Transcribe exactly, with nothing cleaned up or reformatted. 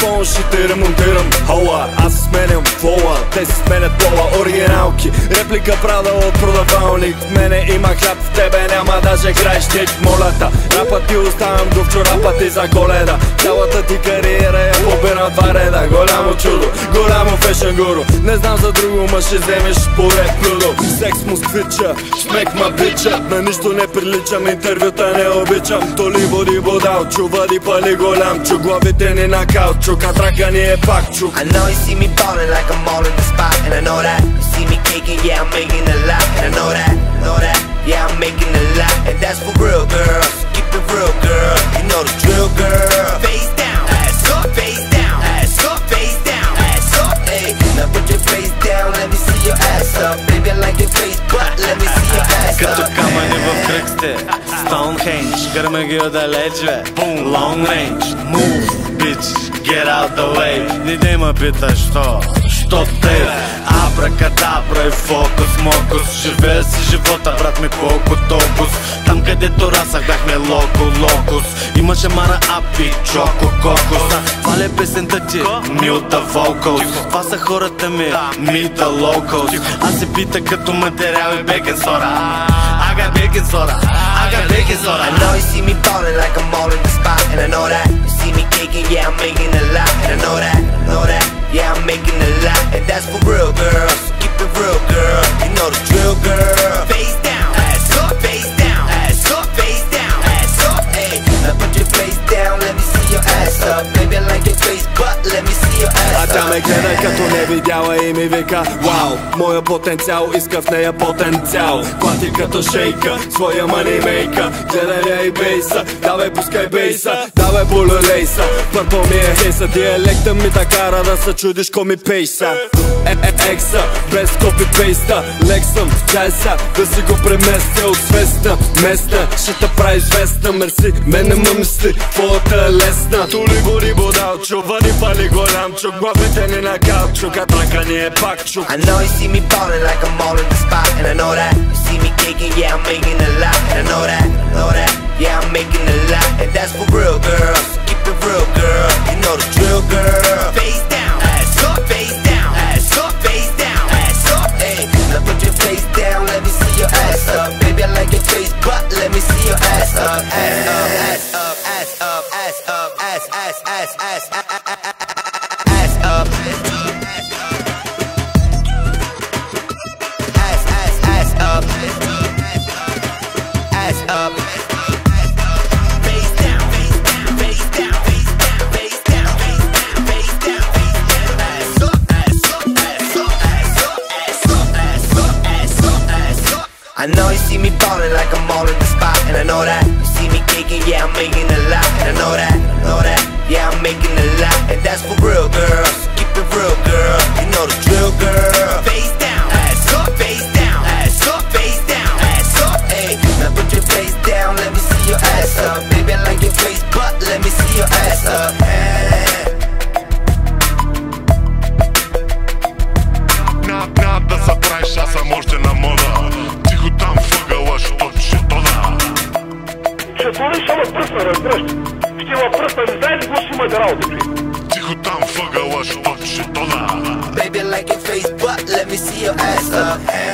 телефон, ще те ремонтирам. Хола, аз сменям флола, те си сменят пола. Оригиналки, реплика прада от продавалник. В мене има хляб, в тебе няма даже краищик. Моля та, рапът ти оставям до вчорапа ти за Коледа. Цялата ти кариера я побирам два реда. Голямо чудо, голямо фешен гуру. Не знам за друго, ма ще вземеш поред блюдо. Секс москвича, шмек ма бича. На нищо не приличам, интервюта не обичам. Толи води бодал, чувади пали голям. Чу главите ни на каучук, а трака ни е пак чук. I know you see me ballin' like I'm all in the spot. And I know that you see me kicking, yeah I'm making a lot. And I know that, know that, yeah I'm making a lot. And that's for real girl, so keep it real girl. You know the drill girl. Face down, ass up, face down, ass up, face down, ass up, ayy. Now put your face down, let me see your ass up. Baby I like your face, but let me see your ass up. Като камъни в кръг сте, Stonehenge. Гърма ги отдалечве, long range. Move, bitch, get out the way. Не дей ма питаш, що? Що те? Абракадабра и фокус, мокус. Живея си живота, брат ми, колко токус. Там където расах, бяхме локо-локус. Имаше мана апи, чоко, кокос. Това ли е песента ти? Милта вокалс. Това са хората ми, мита локалс. Аз се пита като материал и бекен сора. Ага бекен сора, ага бекен сора. I know you see me ballin' like I'm all in the spot. And I know that you see me kicking, yeah I'm making a lot. And I know that, know that, yeah I'm making a lot. And that's for real girl, so keep it real girl. You know the drill girl. Face down, ass up, face down, ass up, face down, ass up, ayy. Now put your face down, let me see your ass up. Baby I like your face, but let me see your ass up. А тя ме гледа като не видяла и ми века. Вау, моя потенциал, иска в нея потенциал. Клати като шейка, своя манимейка. Гледай я и бейса, давай пускай бейса. Давай полелейса, пърпо ми е хейса. Диалекта ми та кара да се чудиш ко ми пейса. Екса, без копипейста. Лек съм, тя е са, да си го преместя. От свеста, места, ще те прави известна. Мерси, мене ма мисли, твоята е лесна. Тули гори бодал, чувани пали голям чук. Главите ни на каучук, а трака ни е пак чук. I know you see me ballin' like I'm all in the spot. And I know that you see me kicking, yeah I'm making a lot. And I know that, know that, yeah I'm making a lot. And that's for real girl, so keep it real girl. You know the drill girl. Face down, ass up, face down, ass up, face down, ass up, ayy. Now put your face down, let me see your ass up. Baby I like your face, but let me see your ass up. Ass up, ass up, ass up, ass up, ass, ass, ass, ass, ass, ass up. Ass, ass, ass up. Ass up. I know you see me ballin' like I'm all in the spot. And I know that you see me kicking, yeah I'm making a lot. And I know that, know that, yeah I'm making a lot. And that's for real girl, so keep it real girl. You know the drill girl. Face down, ass up, face down, ass up, face down, ass up, ayy. Now put your face down, let me see your ass up. Baby I like your face, but let me see your ass up. Надо да забравиш, аз съм още на мода. Тихо там въгъла, що четона. Четона ще ма пръсна, разбираш. Ще ма пръсна, не знае ли го ще има гралото ти. Тихо там въгъла, що четона. Baby I like your face, but let me see your ass up.